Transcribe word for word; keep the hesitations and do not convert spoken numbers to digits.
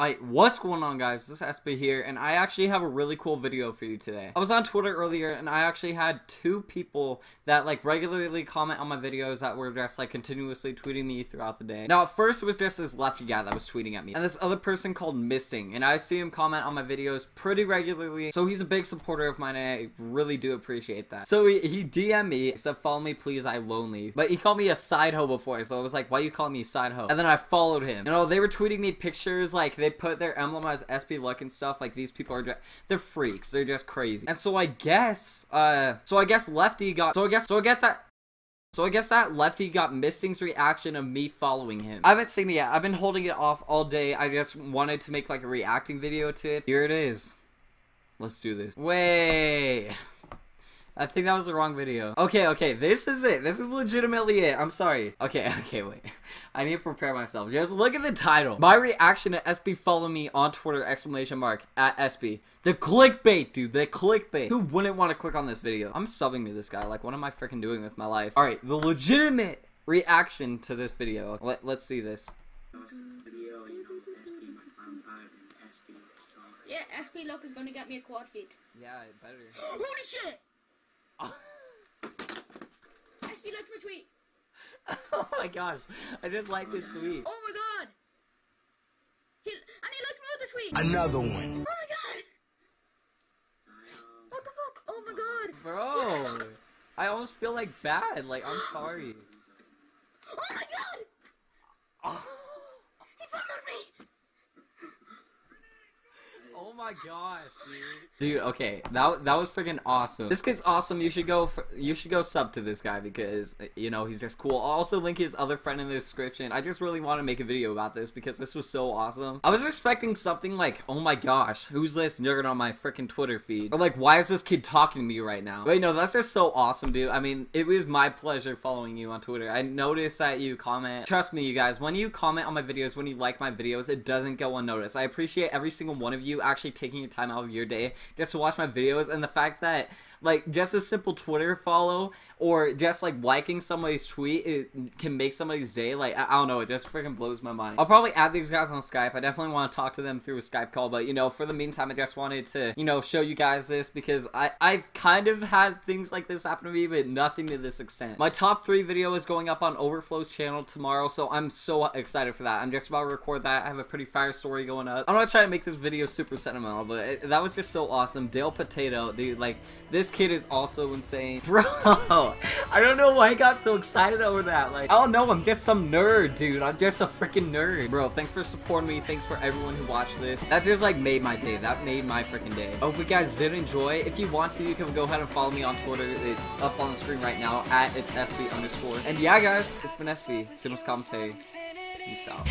Alright, what's going on, guys? This is S P here, and I actually have a really cool video for you today. I was on Twitter earlier, and I actually had two people that like regularly comment on my videos that were just like continuously tweeting me throughout the day. Now, at first it was just this Lefty guy that was tweeting at me, and this other person called Missing, and I see him comment on my videos pretty regularly, so he's a big supporter of mine, and I really do appreciate that. So he, he D M'd me, he said, "Follow me, please, I lonely," but he called me a side hoe before, so I was like, "Why you calling me side hoe?" And then I followed him. You know, they were tweeting me pictures like they They put their emblem as SpLuck and stuff. Like, these people are just, they're freaks, they're just crazy. And so I guess uh so I guess Lefty got so I guess so I get that So I guess that Lefty got Missing's reaction of me following him. I haven't seen it yet. I've been holding it off all day. I just wanted to make like a reacting video to it. Here it is. Let's do this. Wait. I think that was the wrong video. Okay, okay, this is it. This is legitimately it. I'm sorry. Okay, okay, wait. I need to prepare myself. Just look at the title. My reaction to S P follow me on Twitter, exclamation mark, at S P. The clickbait, dude, the clickbait. Who wouldn't want to click on this video? I'm subbing to this guy. Like, what am I freaking doing with my life? All right, the legitimate reaction to this video. Let, let's see this. Yeah, SpLuck is gonna get me a quad feed. Yeah, it better. Holy shit! SpLuck tweet. Oh my gosh, I just like this tweet. Oh my god, he, and he liked my other tweet. Another one. Oh my god. What the fuck? Oh my god. Bro, I almost feel like bad. Like, I'm sorry. Oh my god. Oh. He followed me. Oh my gosh, dude. Dude, okay, that that was freaking awesome. This kid's awesome. You should go for, you should go sub to this guy because, you know, he's just cool. I'll also link his other friend in the description. I just really want to make a video about this because this was so awesome. I was expecting something like, "Oh my gosh, who's this nerd on my freaking Twitter feed?" Or like, "Why is this kid talking to me right now?" But you know, that's just so awesome, dude. I mean, it was my pleasure following you on Twitter. I noticed that you comment. Trust me, you guys, when you comment on my videos, when you like my videos, it doesn't go unnoticed. I appreciate every single one of you actually taking your time out of your day just to watch my videos, and the fact that like just a simple Twitter follow or just like liking somebody's tweet, it can make somebody's day. Like, I, I don't know, it just freaking blows my mind. I'll probably add these guys on Skype. I definitely want to talk to them through a Skype call, but you know, for the meantime, I just wanted to, you know, show you guys this because I I've kind of had things like this happen to me, but nothing to this extent. My top three video is going up on Overflow's channel tomorrow, so I'm so excited for that. I'm just about to record that. I have a pretty fire story going up. I'm gonna try to make this video super sentimental, but it, that was just so awesome. Dale Potato, dude, like, this This kid is also insane. Bro, I don't know why I got so excited over that. Like, I don't know, I'm just some nerd, dude. I'm just a freaking nerd. Bro, thanks for supporting me. Thanks for everyone who watched this. That just like made my day. That made my freaking day. I hope you guys did enjoy. If you want to, you can go ahead and follow me on Twitter. It's up on the screen right now at it's S P underscore. And yeah, guys, it's been S P. Sumos Kamte. Peace out.